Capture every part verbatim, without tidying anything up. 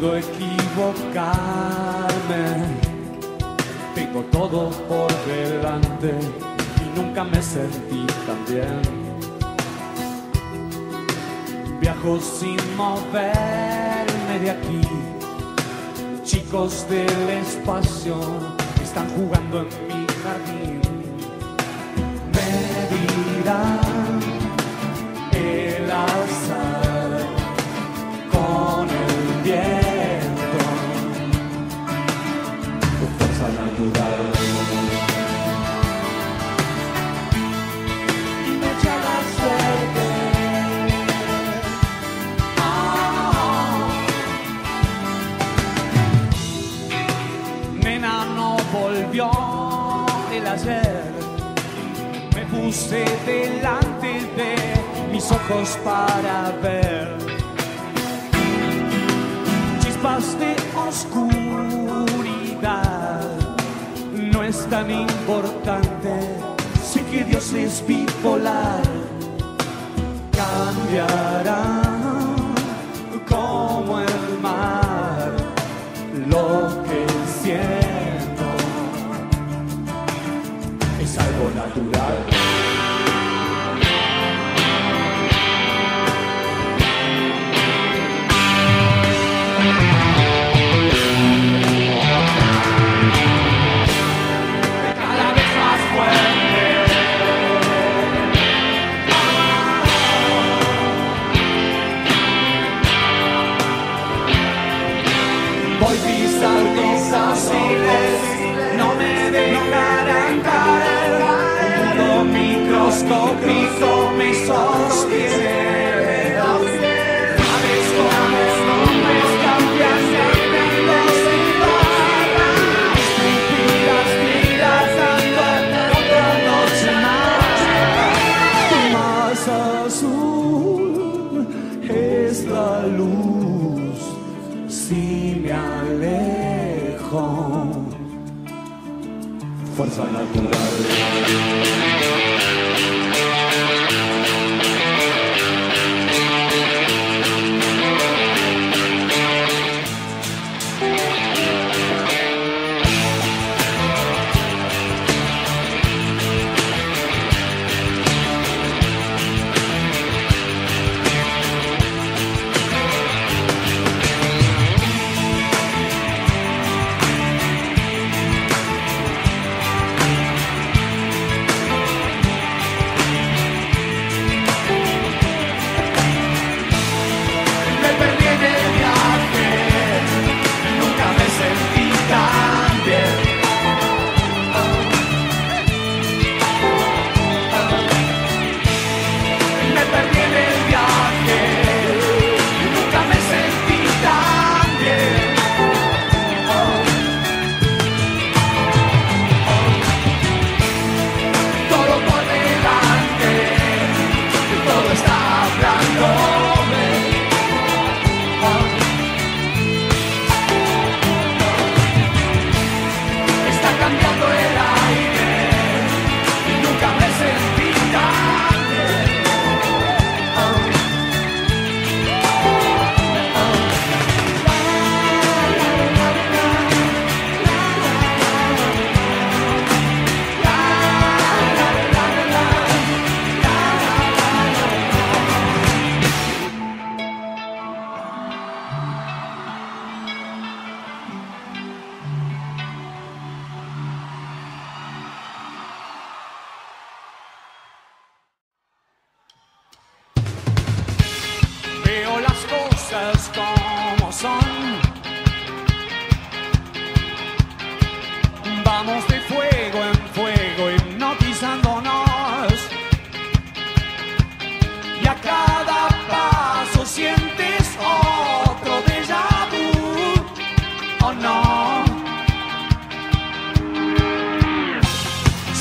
puedo equivocarme. Tengo todo por delante y nunca me sentí tan bien. Viajo sin moverme de aquí. Chicos del espacio están jugando en mi jardín. Me dirán el azar. Fuerza natural. Y me echa la suerte. Oh. Nena, no volvió el ayer. Me puse delante de mis ojos para ver chispas de oscuridad. No es tan importante, sé que Dios es bipolar. Cambiará como el mar lo que siento, es algo natural. Voy pisando esas islas, no me dejarán caer. Lo microscópico me sostiene. Sabes cómo es, nombres cambian de velocidad. Estripidas, tiras, andando otra noche más. Tu más azul es la luz. Sí. Me alejo. Fuerza natural. Como son, vamos de fuego en fuego hipnotizándonos, y a cada paso sientes otro déjà vu, oh no,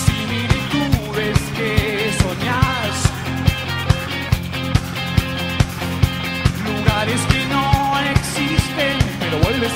similitudes que soñás, lugares que vuelves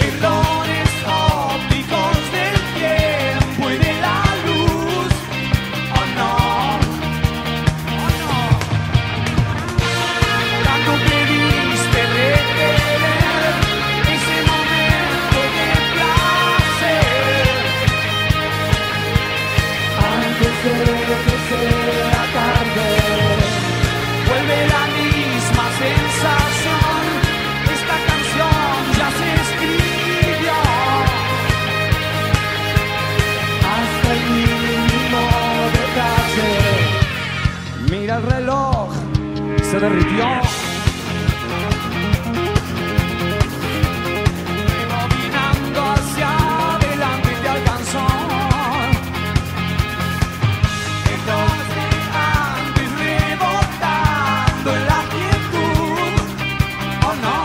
errores ópticos del tiempo y de la luz, oh no, oh no. Tanto reloj se derritió. Rebobinando hacia adelante te alcanzó. Dejaste antes rebotando en la quietud, oh no.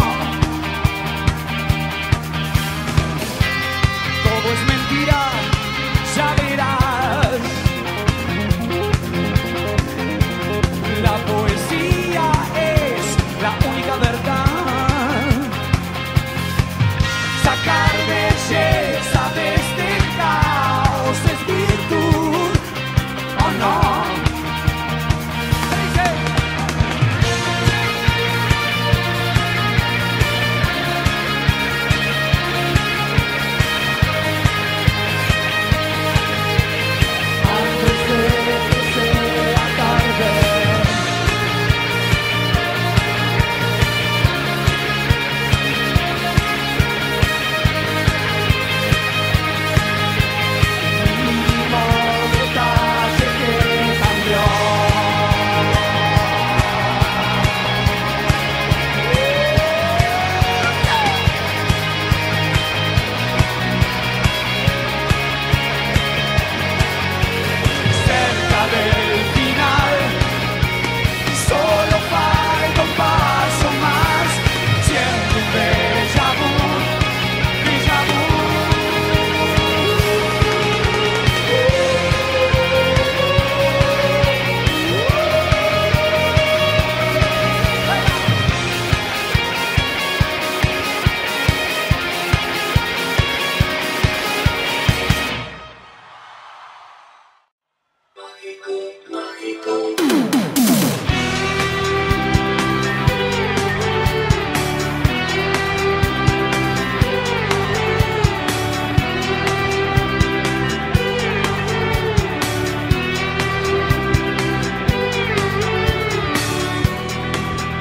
Todo es mentira, ya verás.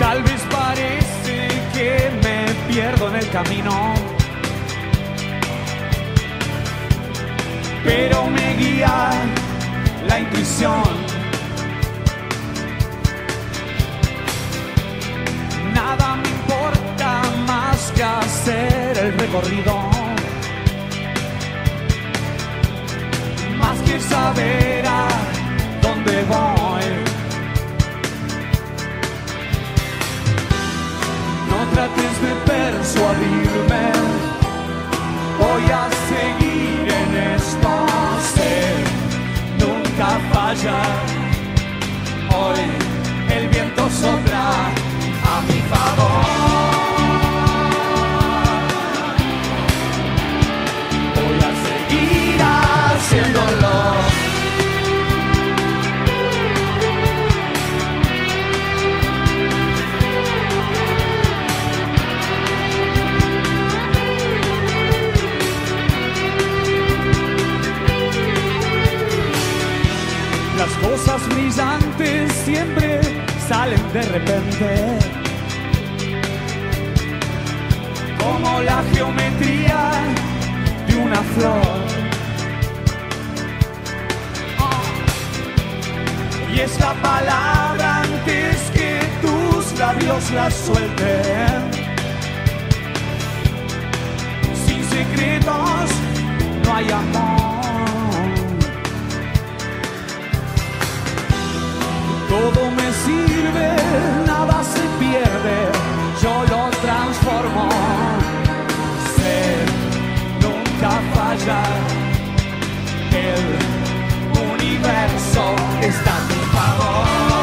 Tal vez parece que me pierdo en el camino, pero me guía la intuición. Nada me importa más que hacer el recorrido, más que saber a dónde voy. Trates de persuadirme, voy a seguir en esto, sé, nunca falla. Hoy el viento sopla a mi favor. Voy a seguir haciéndolo. Cosas brillantes siempre salen de repente, como la geometría de una flor. Oh. Y es la palabra antes que tus labios la suelten. Sin secretos no hay amor. Todo me sirve, nada se pierde, yo lo transformo. Sé, nunca falla, el universo está a tu favor.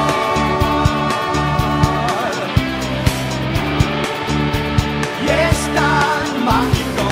Y es tan mágico.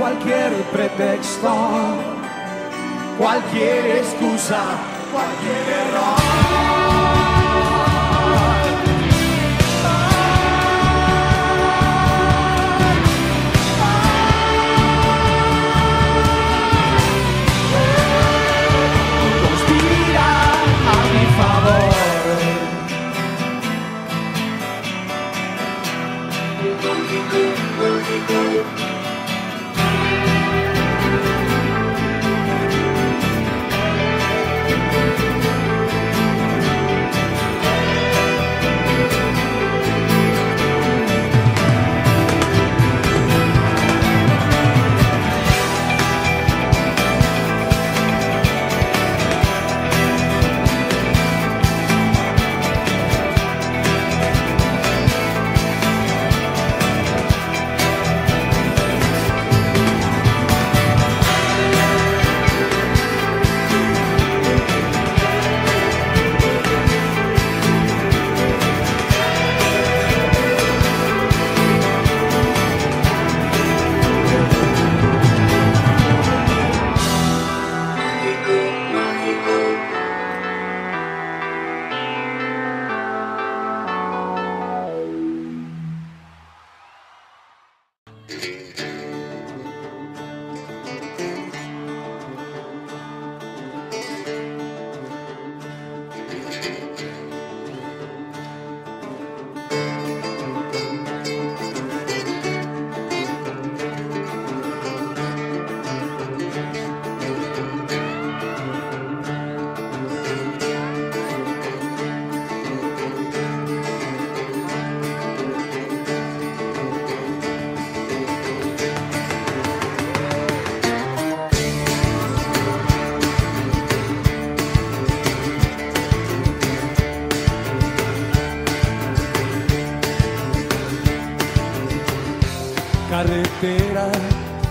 cualquier pretexto, cualquier excusa, cualquier error.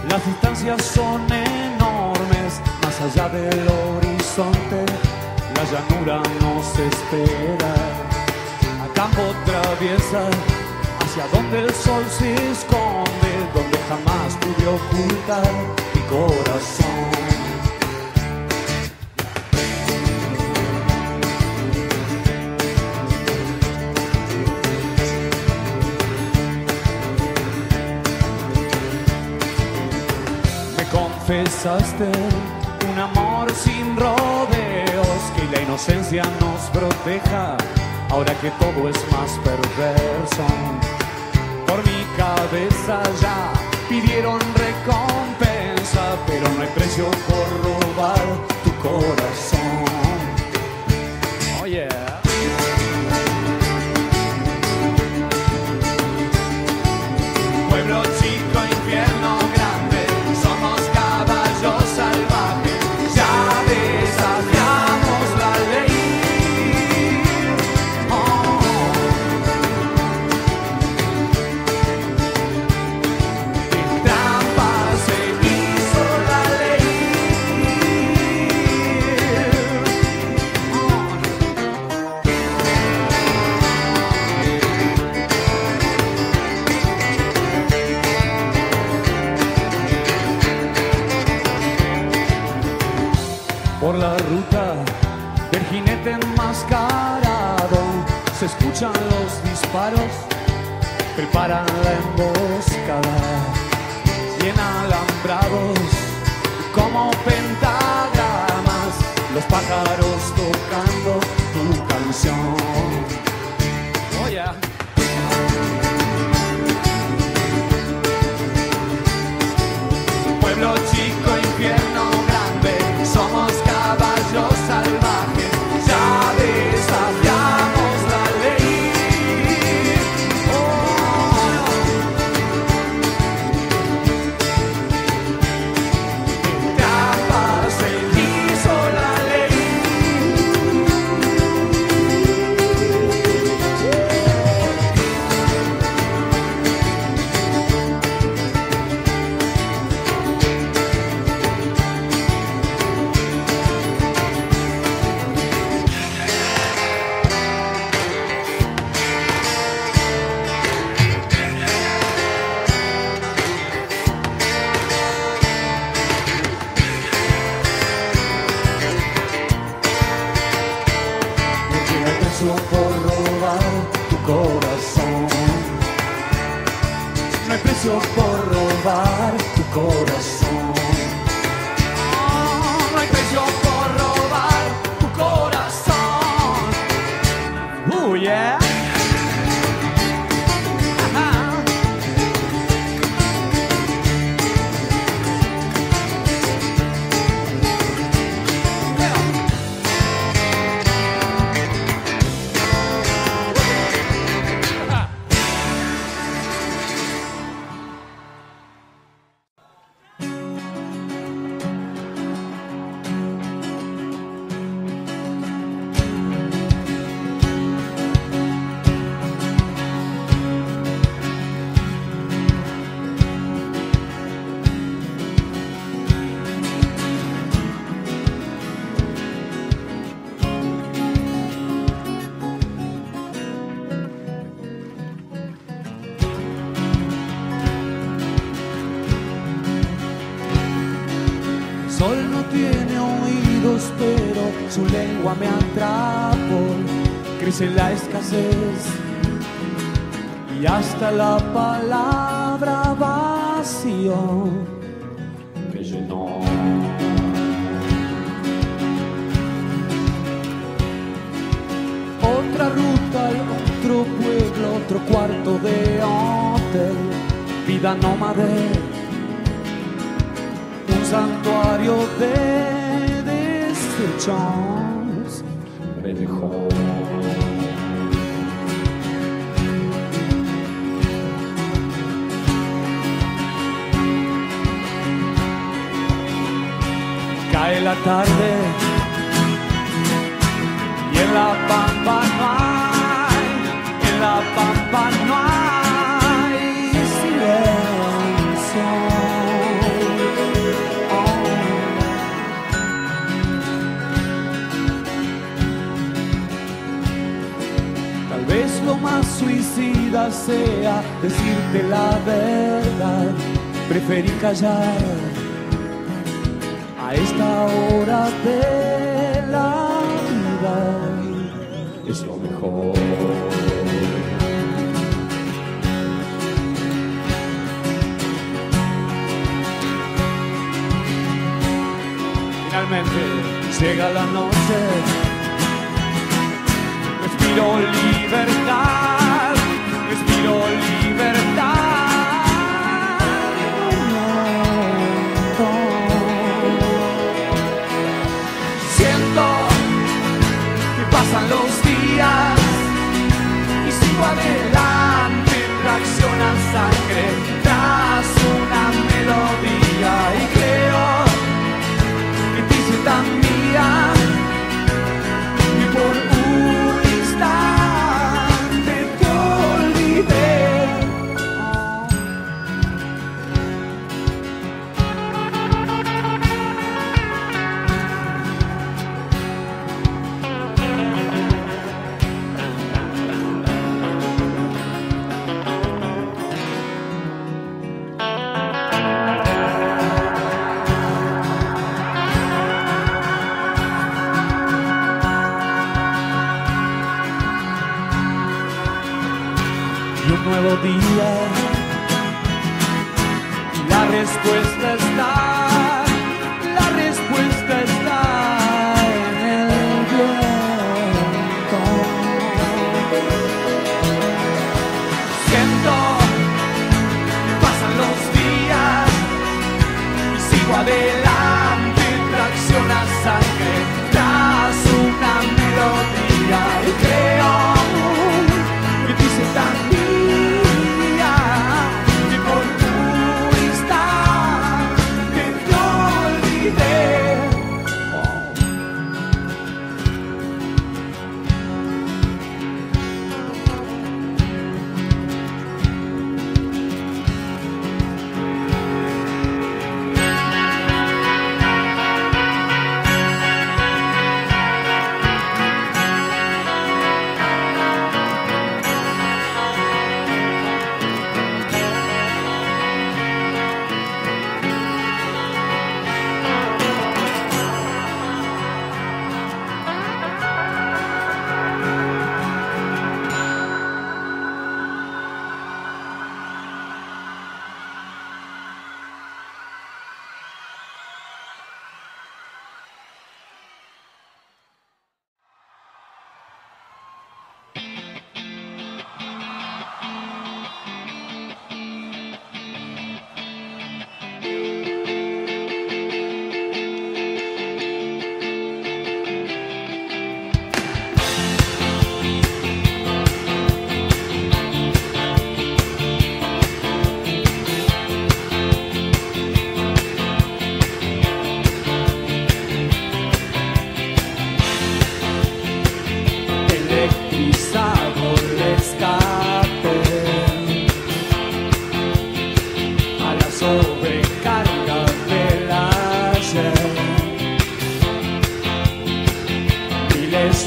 Las distancias son enormes, más allá del horizonte, la llanura nos espera. A campo traviesa, hacia donde el sol se esconde, donde jamás pude ocultar mi corazón. Confesaste un amor sin rodeos, que la inocencia nos proteja, ahora que todo es más perverso. Por mi cabeza ya pidieron recompensa, pero no hay precio por robar tu corazón. Oh yeah. Se escuchan los disparos, preparan la emboscada. Bien alambrados como pentagramas, los pájaros tocando tu canción. Oh yeah. Pueblo chico, infierno grande, somos caballos salvajes, ya desafiamos. precio por robar tu corazón. No, no hay precio por robar tu corazón. Oh, yeah. Ajá. Sol no tiene oídos, pero su lengua me atrapó. Crece la escasez y hasta la palabra vacío me llenó. Otra ruta, otro pueblo, otro cuarto de hotel. Vida nómade, santuario de desechos me dejó. Cae la tarde y en la pampa no hay, en la pampa no hay silencio. Es lo más suicida sea decirte la verdad. Preferí callar a esta hora de la vida. Es lo mejor. Finalmente llega la noche. Respiro libertad, respiro libertad. No, no. Siento que pasan los días y sigo adelante, tracciona sangre tras una melodía y creo que te hice tan mía. Nuevo día y la respuesta está, la respuesta está en el viento. Siento que pasan los días y sigo adelante, tracciona sangre tras una melodía y creo.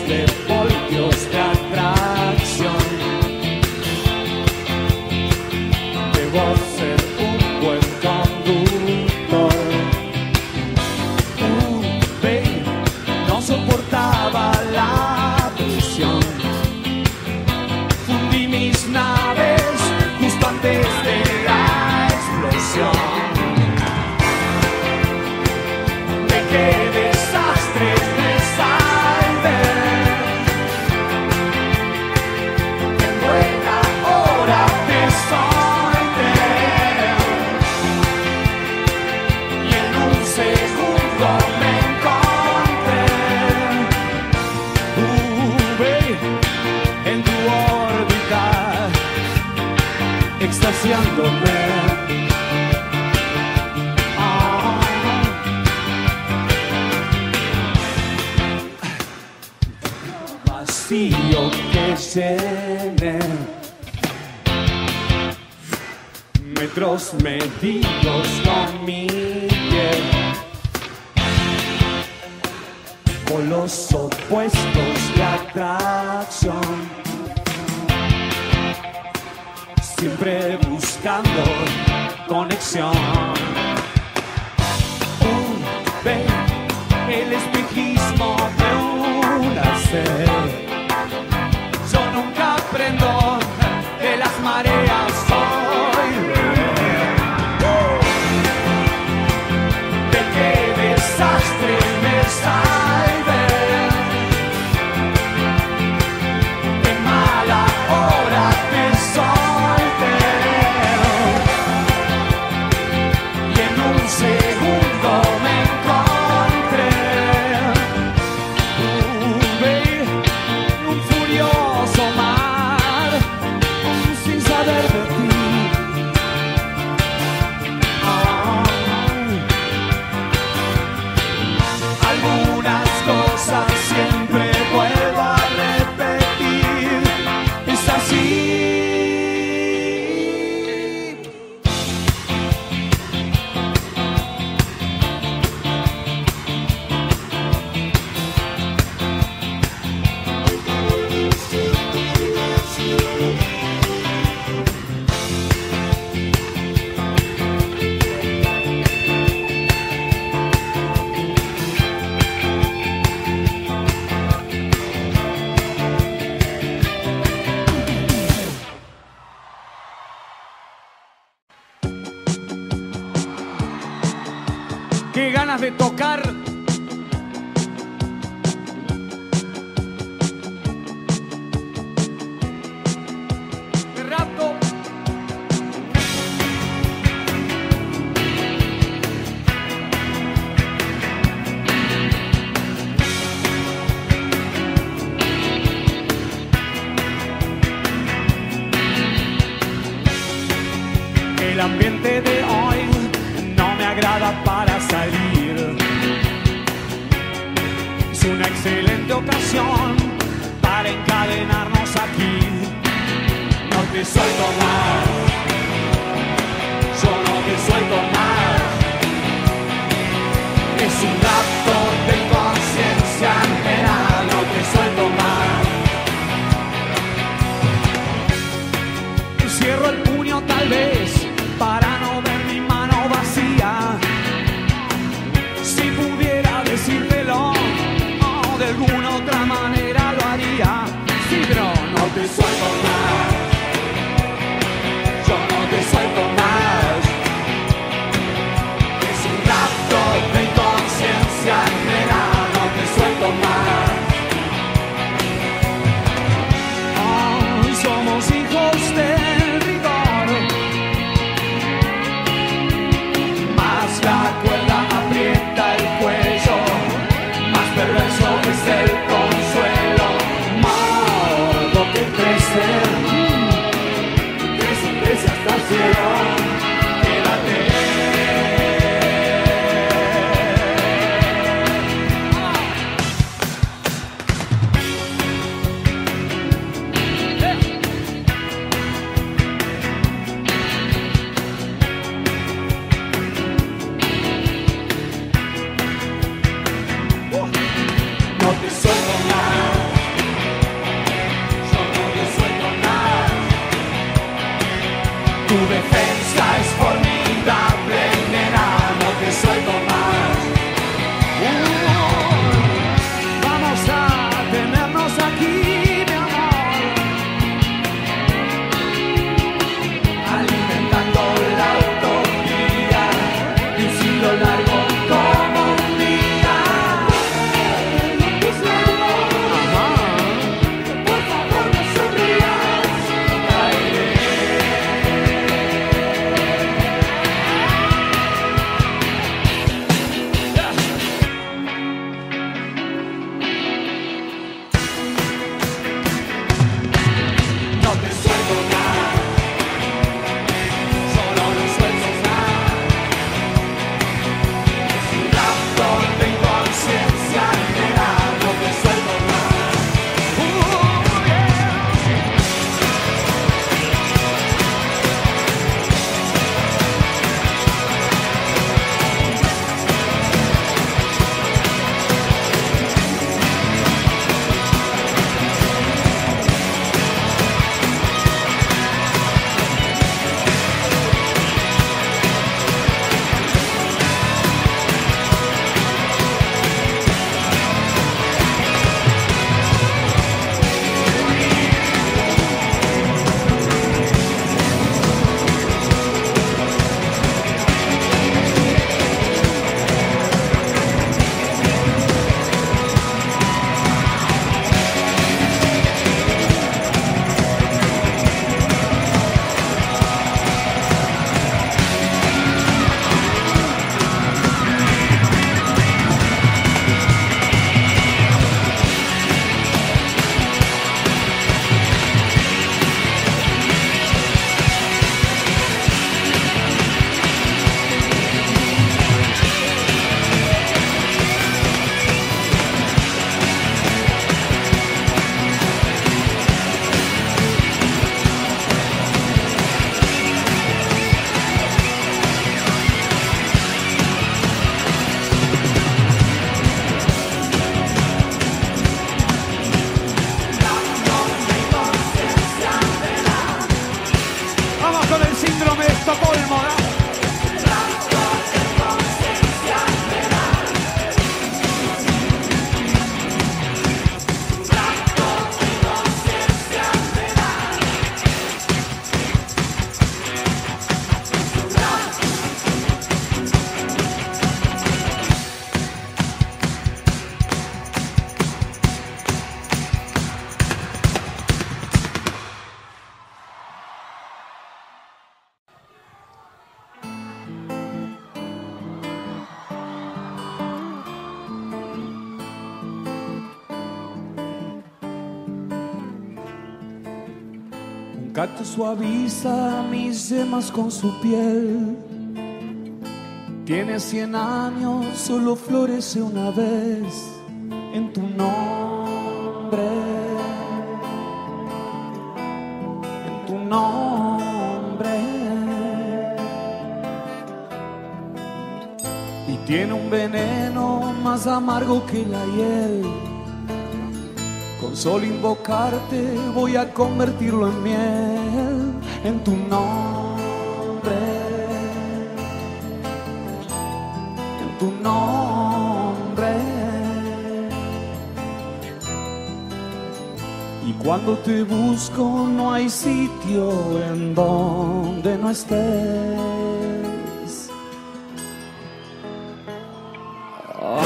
diez voltios de atracción. Debo ser un buen conductor. Uh, babe, no soportaba la presión. Fundí mis naves justo antes de la explosión. Extasiándome, ah. Vacío que llené, metros medidos con mi piel, con los opuestos de atracción. Siempre buscando conexión. Uh, ve el espejismo de un hacer. Yo nunca aprendo de las mareas, soy uh, de qué desastre me salve. Qué mala hora te soy. ¡Qué ganas de tocar! ¡Te rapto! El ambiente de hoy para salir es una excelente ocasión para encadenarnos aquí. No te suelto más, yo no te suelto más. Es un acto de conciencia entera. No te suelto más. Cierro el puño tal vez para no ver mi mano vacía. Si pudiera decírtelo o de alguna otra manera lo haría. Sí, pero no te suelto más. Yo no te suelto más. Es un acto de conciencia entera. No te suelto más. Hoy somos hijos del rigor. Más la cuerda el cuello, más perverso es el consuelo, modo que crece, crece, crece hasta el cielo, te suelto más. Gato suaviza mis yemas con su piel. Tiene cien años, solo florece una vez en tu nombre, en tu nombre. Y tiene un veneno más amargo que la hiel. Con solo invocarte voy a convertirlo en miel, en tu nombre, en tu nombre. Y cuando te busco no hay sitio en donde no estés. Oh.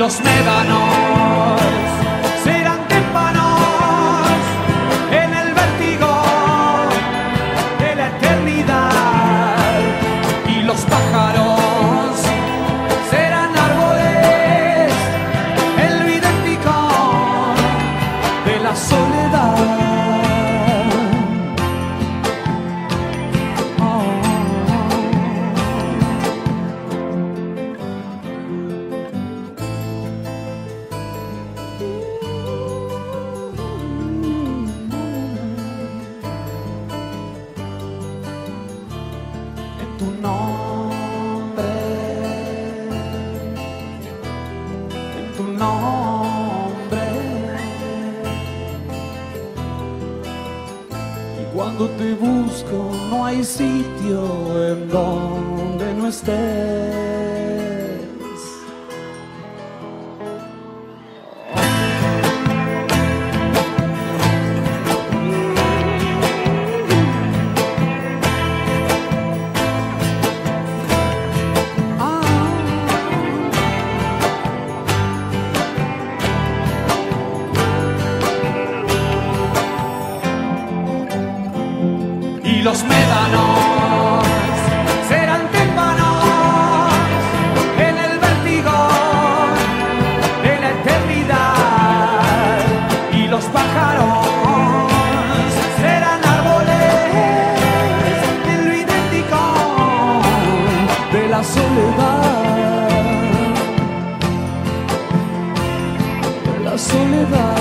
Los médanos serán témpanos en el vértigo de la eternidad, y los pájaros serán árboles en lo idéntico de la soledad. Oh. Tu nombre, en tu nombre. Y cuando te busco no hay sitio en donde no estés. Y los médanos serán témpanos en el vértigo de la eternidad, y los pájaros serán árboles en lo idéntico de la soledad, de la soledad.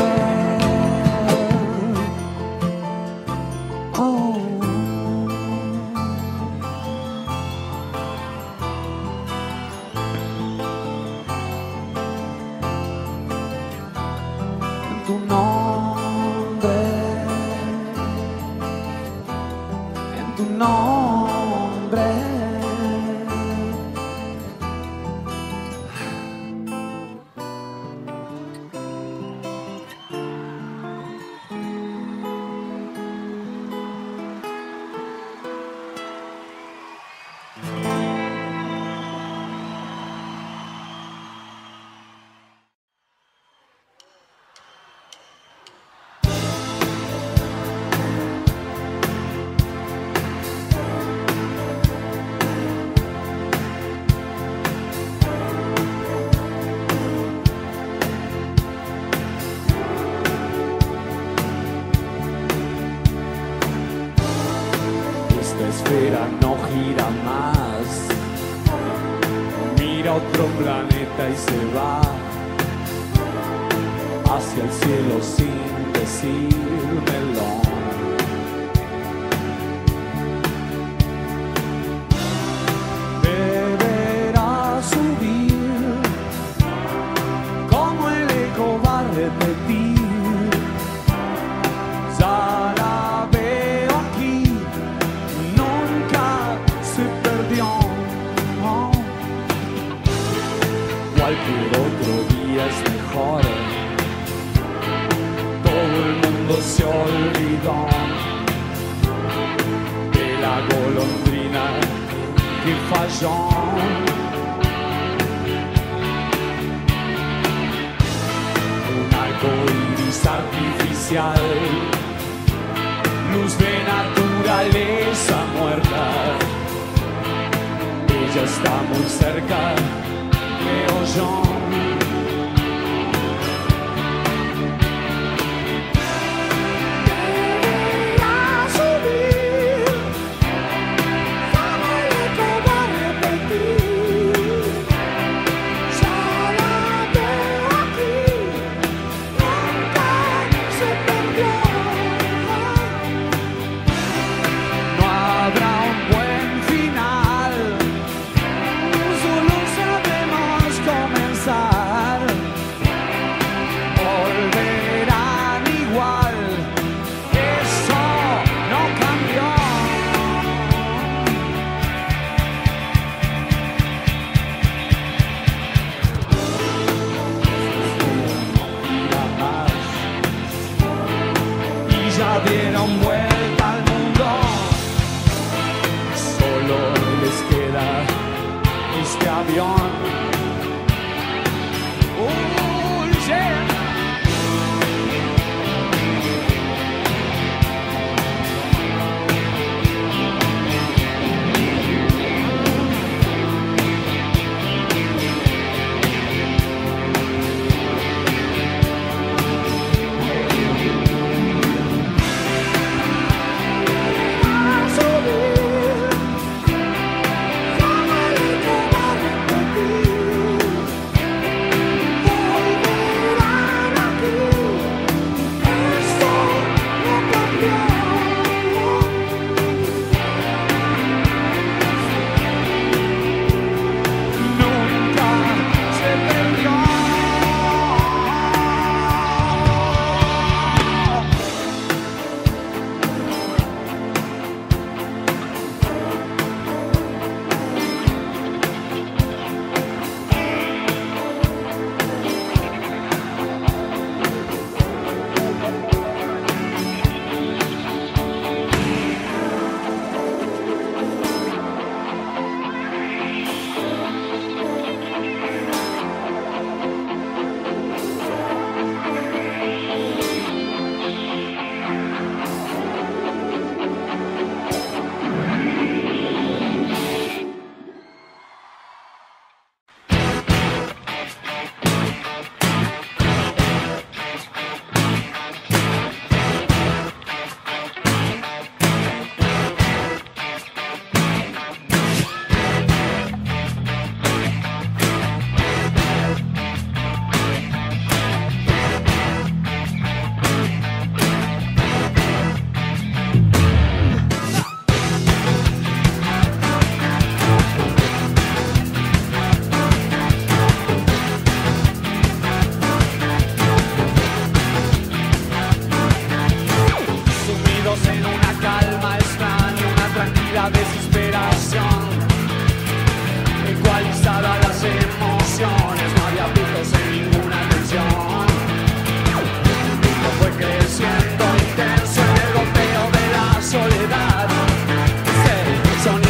En tu nombre, en tu nombre. La esfera no gira más, mira otro planeta y se va hacia el cielo sin decírmelo. Deberá subir como el eco va a repetir. Ya es mejor, todo el mundo se olvidó de la golondrina que falló. arcoíris artificial, luz de naturaleza muerta. Ella está muy cerca, creo yo. Dieron vuelta al mundo, solo les queda este avión. Oh, yeah.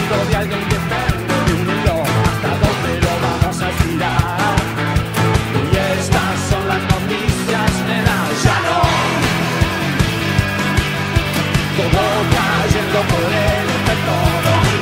Todo cayendo por el efecto dominó.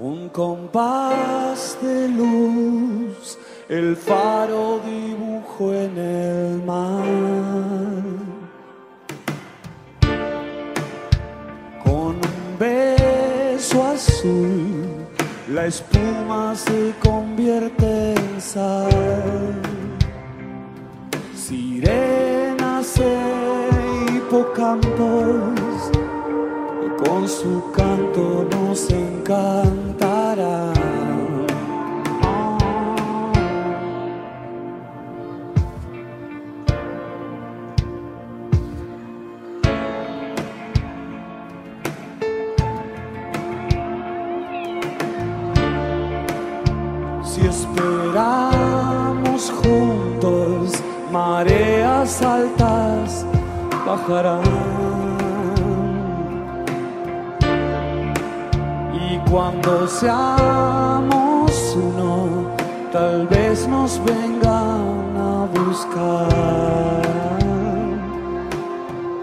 Un compás de luz, el faro dibujo en el mar. Con un beso azul, la espuma se convierte en sal. Sirenas e hipocampos, con su canto nos encantará. Si esperamos juntos, mareas altas bajarán. Cuando seamos uno, tal vez nos vengan a buscar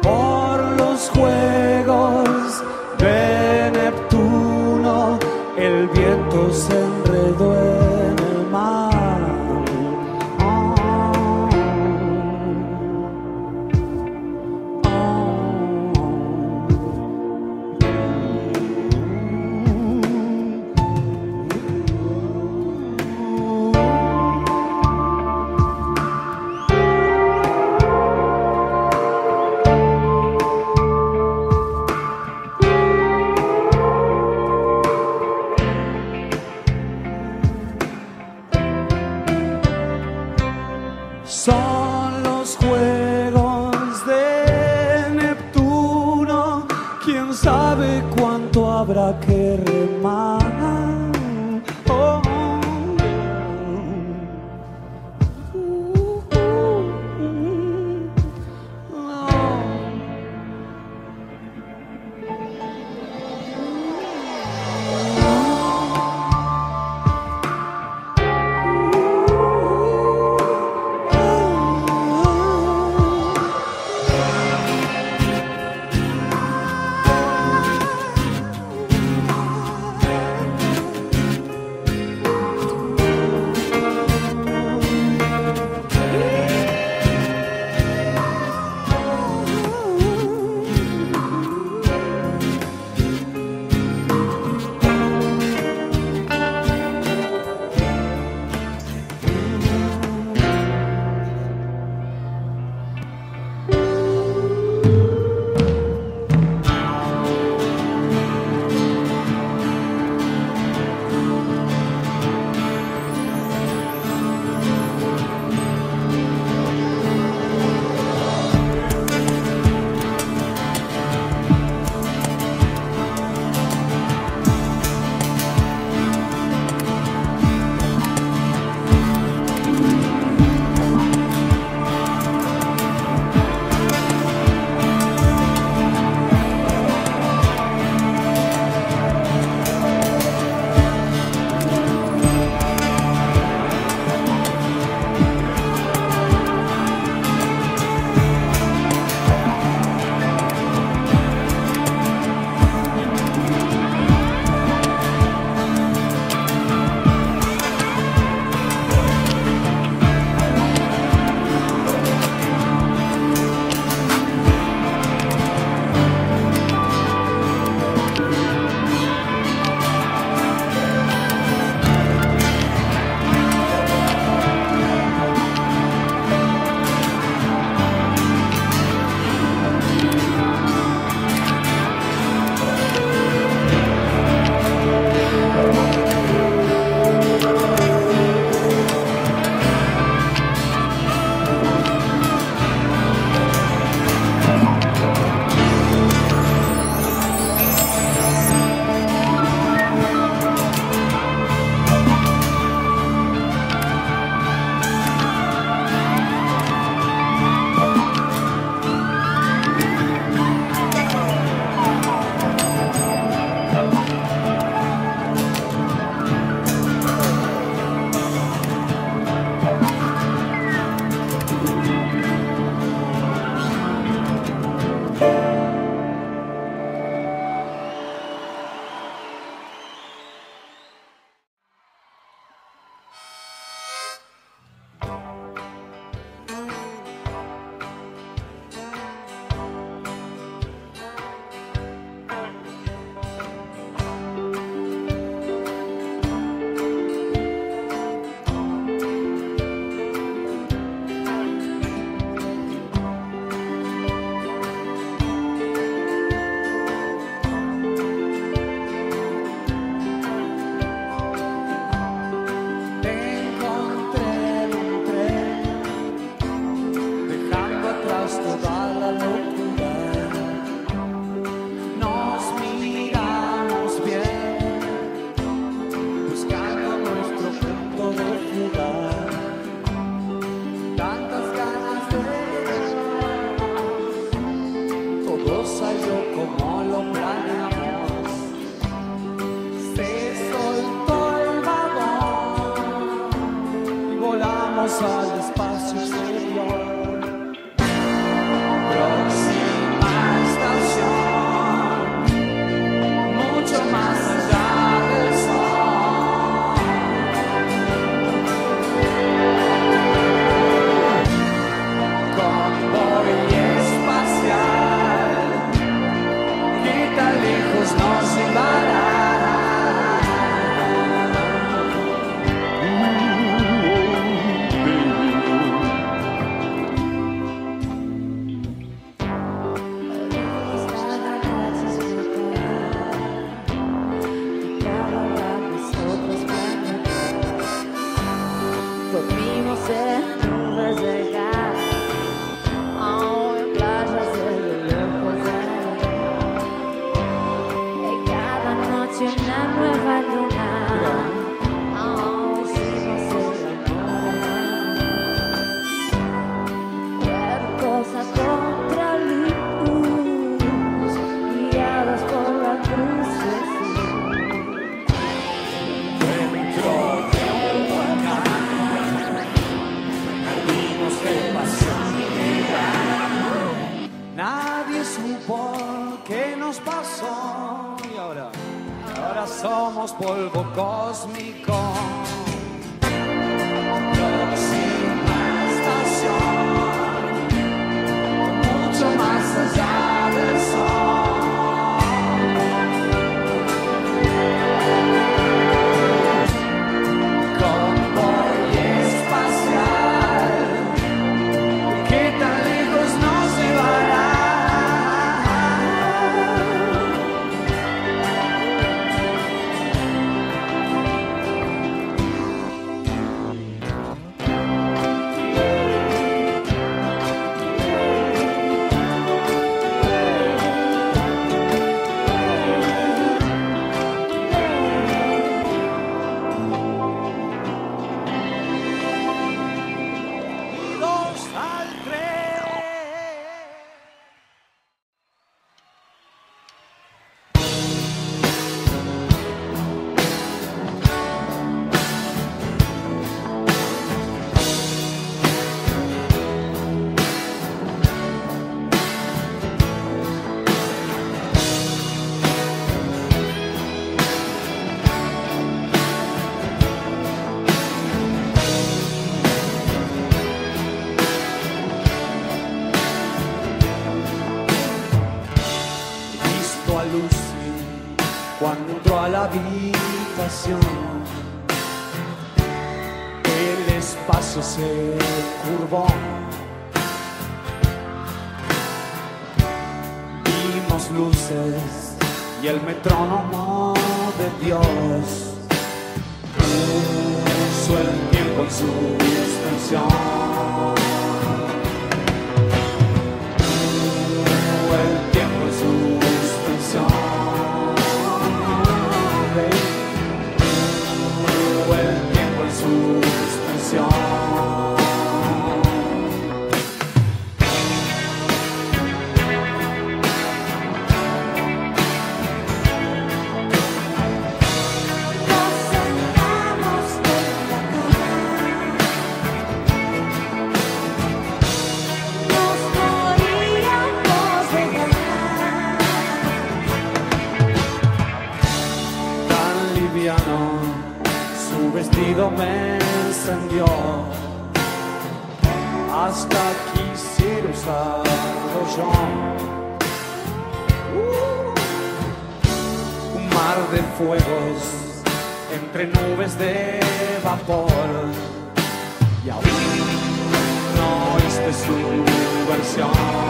por los juegos de Neptuno. El viento se enredó en el mar. Somos polvo cósmico. Próxima estación, mucho más allá del sol. Convoy espacial, ¿qué tan lejos nos llevará? El espacio se curvó. Vimos luces y el metrónomo de Dios puso el tiempo en su extensión. Puso el tiempo en su extensión. Me encendió, hasta quisiera usarlo yo. Uh, un mar de fuegos entre nubes de vapor, y aún no oíste su versión.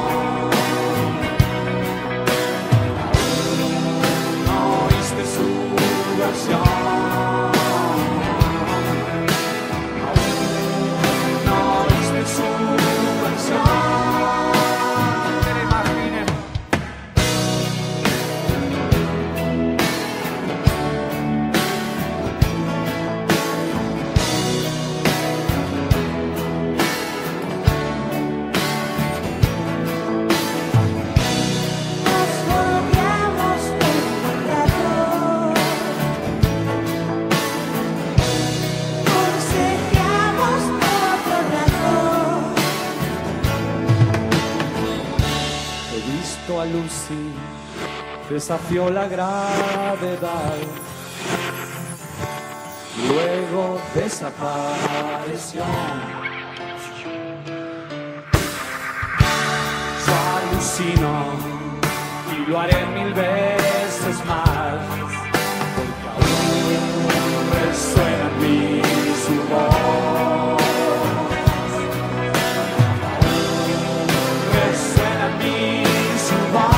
Aún no oíste su versión. Lucy desafió la gravedad, luego desapareció. Yo alucino y lo haré mil veces más, porque aún resuena en mí su voz. Suena mi su voz.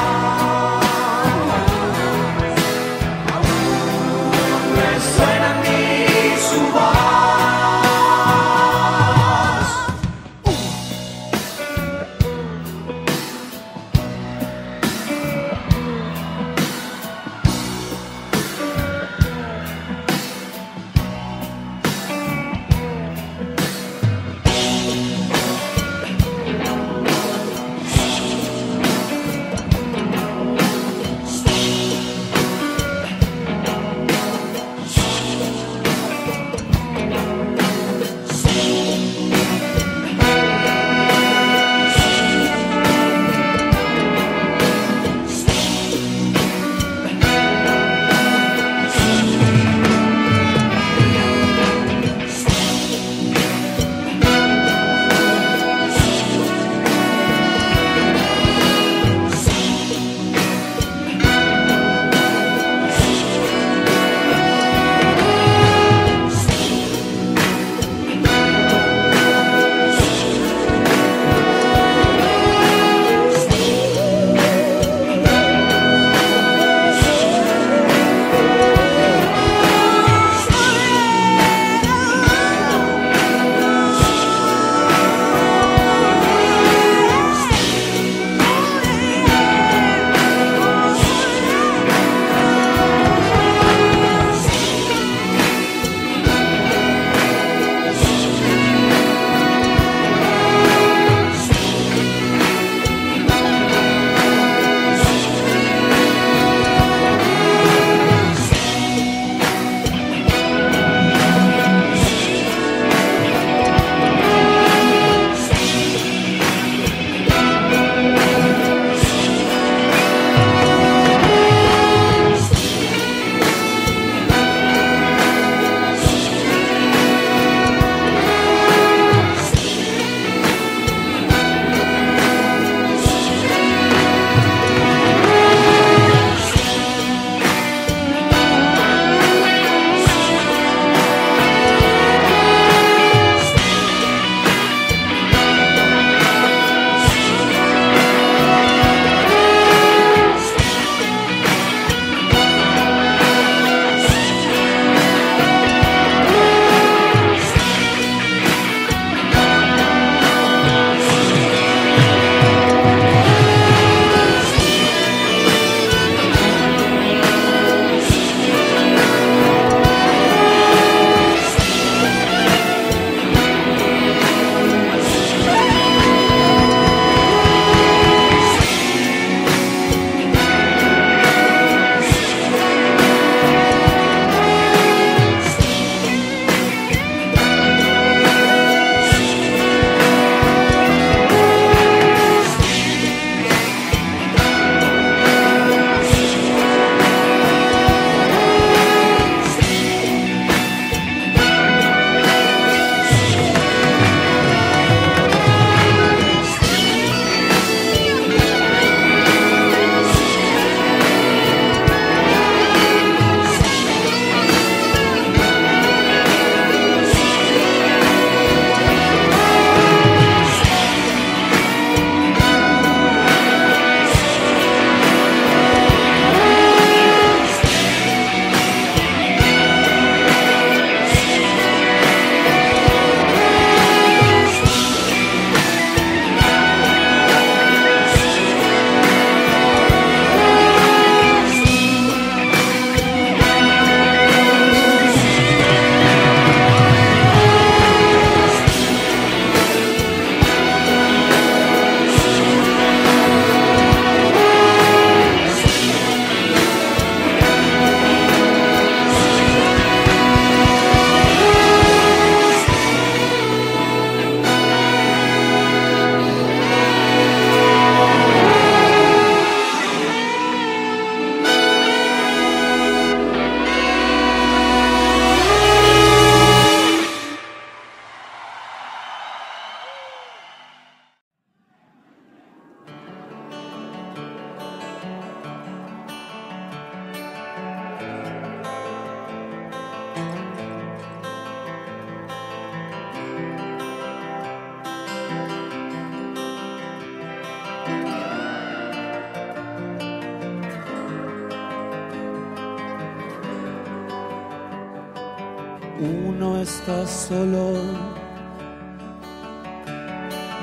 uno está solo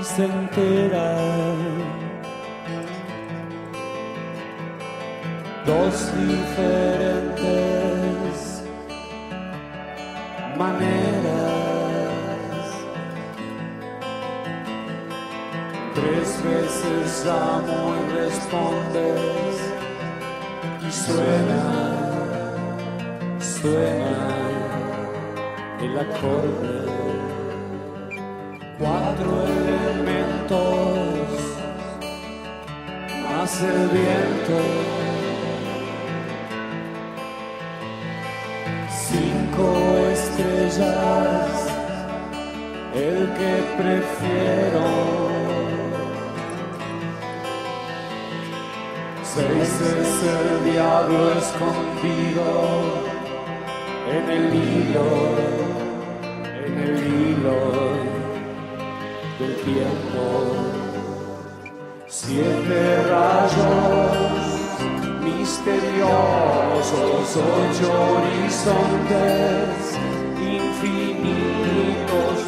y se entera. Dos diferentes maneras, tres veces amo y respondes y suena, suena el acorde. Cuatro elementos más el viento. Cinco estrellas, el que prefiero. Seis es el diablo escondido en el hilo, en el hilo del tiempo. Siete rayos misteriosos, ocho horizontes infinitos,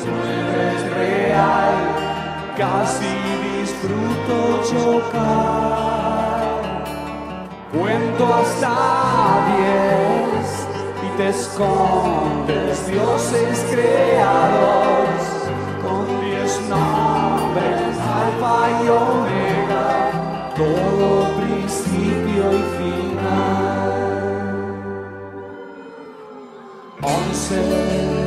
nueve es real, casi disfruto chocar. Cuento hasta diez y te escondes, dioses creados con diez nombres, alfa y omega, todo principio y final. Once